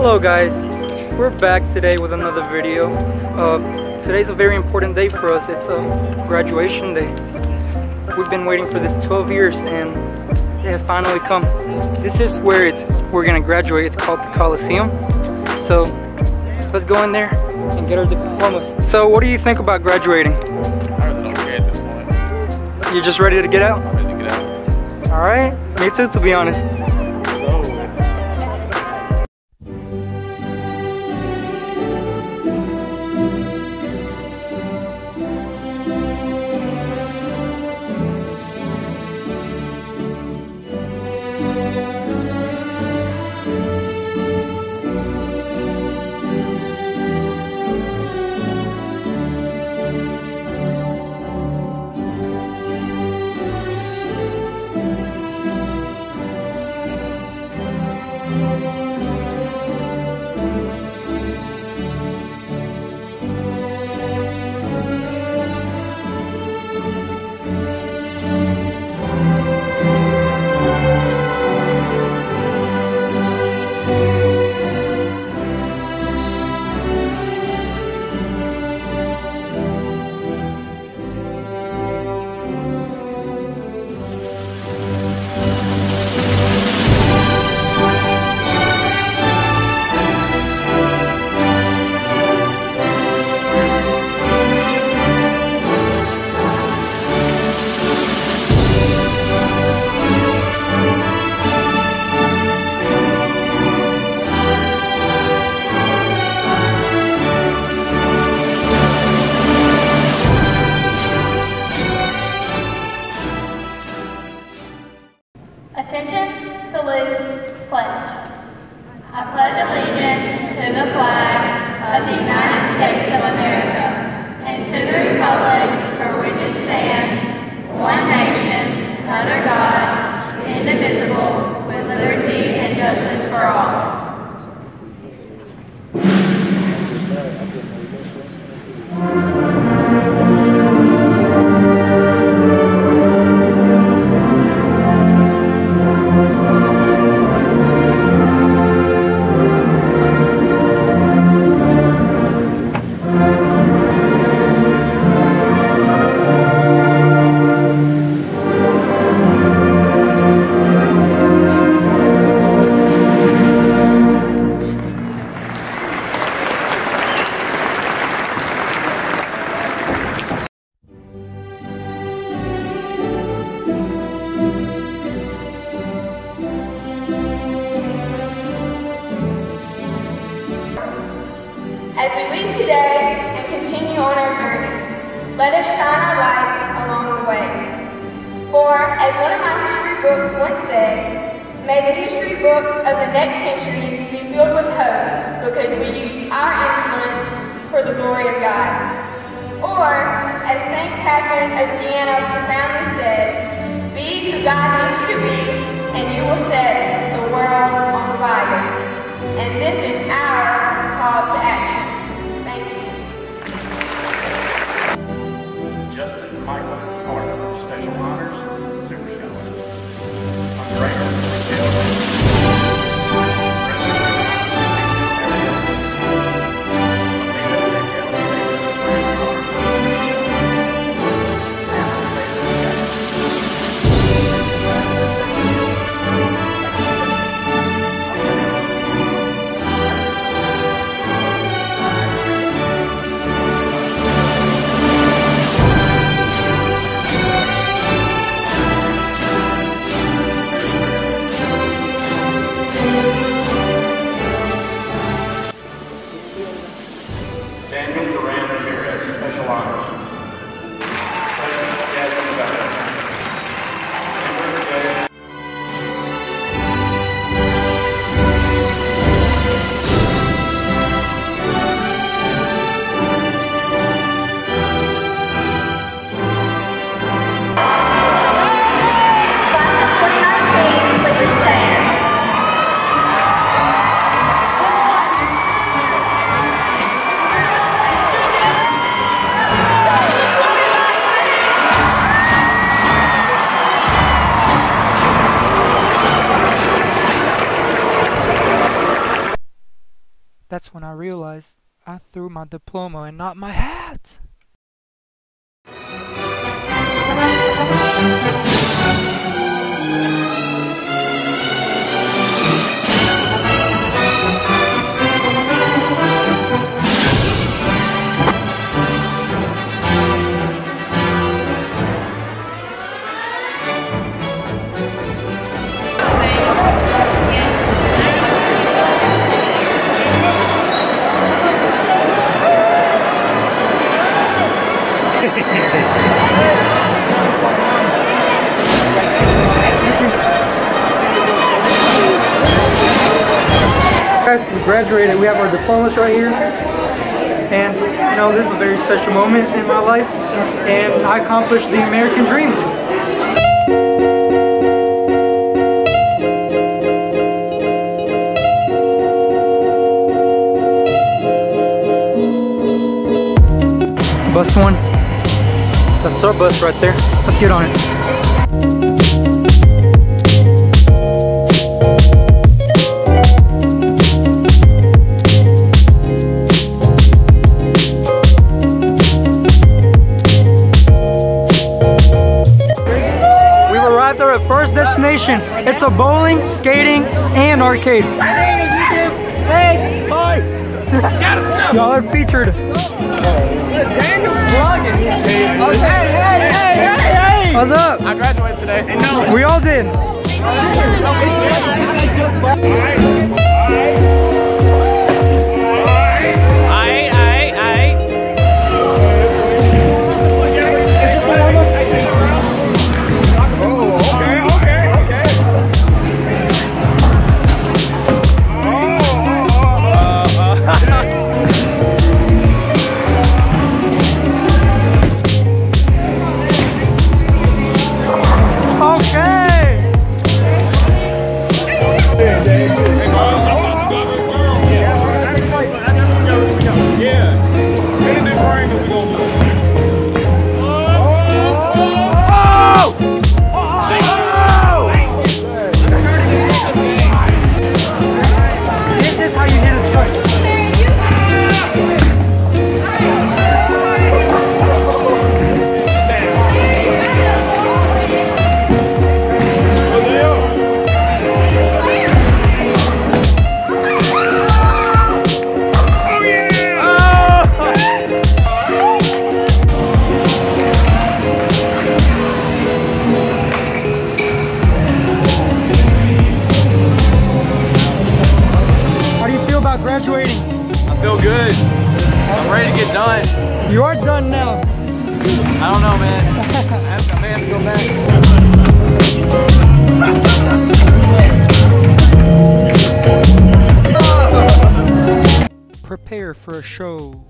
Hello guys, we're back today with another video. Today's a very important day for us. It's a graduation day. We've been waiting for this 12 years and it has finally come. This is where we're gonna graduate. It's called the Coliseum. So let's go in there and get our diplomas. So what do you think about graduating? I really don't care at this point. You're just ready to get out? I'm ready to get out. Alright, me too, to be honest. Attention, salute, pledge. I pledge allegiance to the flag of the United States of America and to the republic for which it stands, one nation, under God, indivisible, with liberty and justice for all. As we leave today and continue on our journeys, let us shine our lights along the way. For, as one of my history books once said, may the history books of the next century be filled with hope because we use our influence for the glory of God. Or, as St. Catherine of Siena profoundly said, be who God needs you to be, and you will set the world on fire. And this is our call to action. realized I threw my diploma and not my hat! Guys, we graduated. We have our diplomas right here, and you know, this is a very special moment in my life, and I accomplished the American dream. Bus one. That's our bus right there. Let's get on it. Destination. It's a bowling, skating, and arcade. Hey, boy! Y'all are featured. Hey! What's up? I graduated today. And no. We all did. You are done now. I don't know, man. I may have to go back. Prepare for a show.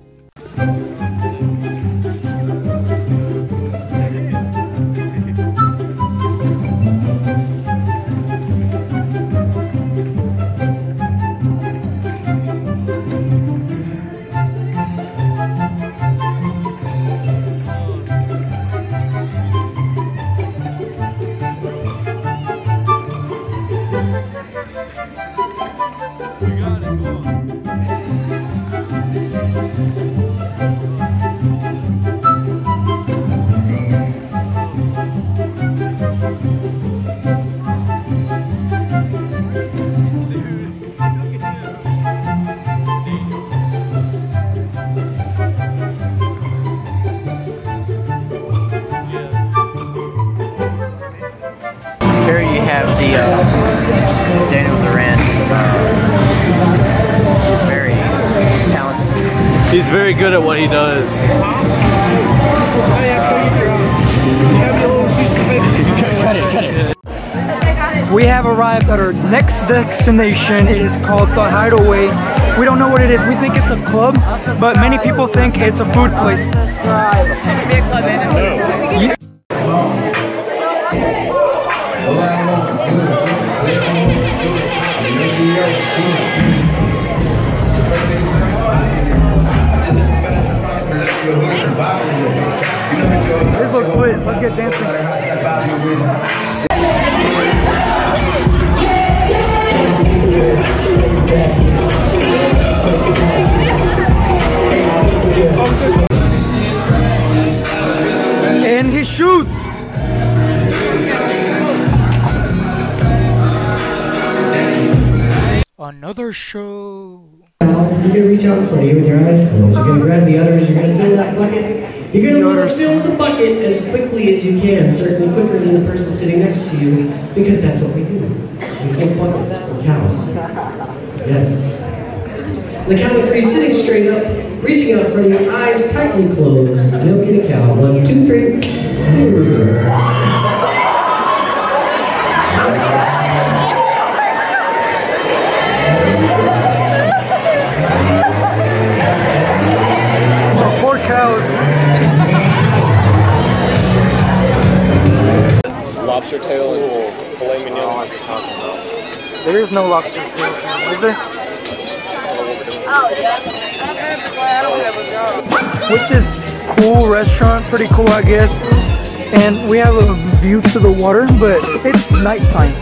He's very good at what he does. We have arrived at our next destination. It is called the Hideaway. We don't know what it is. We think it's a club, but many people think it's a food place. This looks lit. Let's get dancing. And he shoots. Another show. You can reach out in front of you with your eyes closed. You're gonna grab the udders. You're gonna fill that bucket. You're gonna want to fill the bucket as quickly as you can, certainly quicker than the person sitting next to you, because that's what we do. We fill buckets for cows. Yes. On the count of three, sitting straight up, reaching out in front of you, eyes tightly closed. You'll get a cow. 1, 2, 3. Lobster tail and filet mignon. There is no lobster tail, is there? Oh, yeah. With this cool restaurant, pretty cool, I guess. And we have a view to the water, but it's nighttime.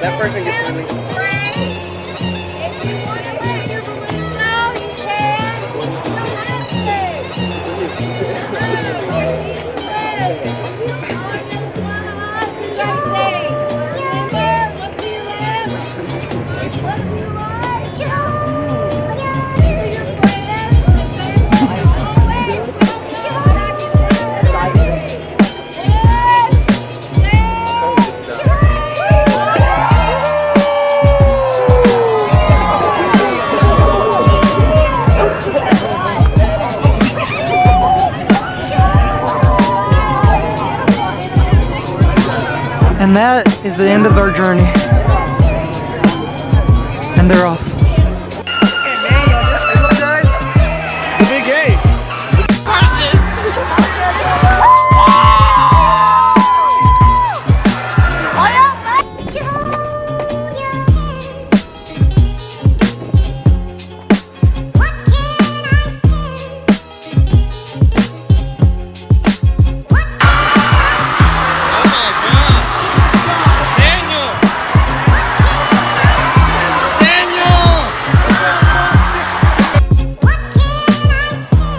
That person gets to release. If you want to let your belief go, you can. You don't have to. And that is the end of our journey. And they're off.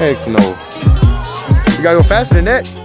Heck no. You gotta go faster than that.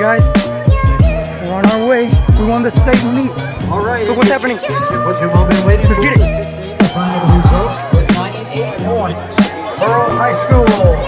Guys, we're on our way. We won the steak meat. All right. Look what's happening. What you've all been waiting for. Let's get it. 98.1 Pearl High School.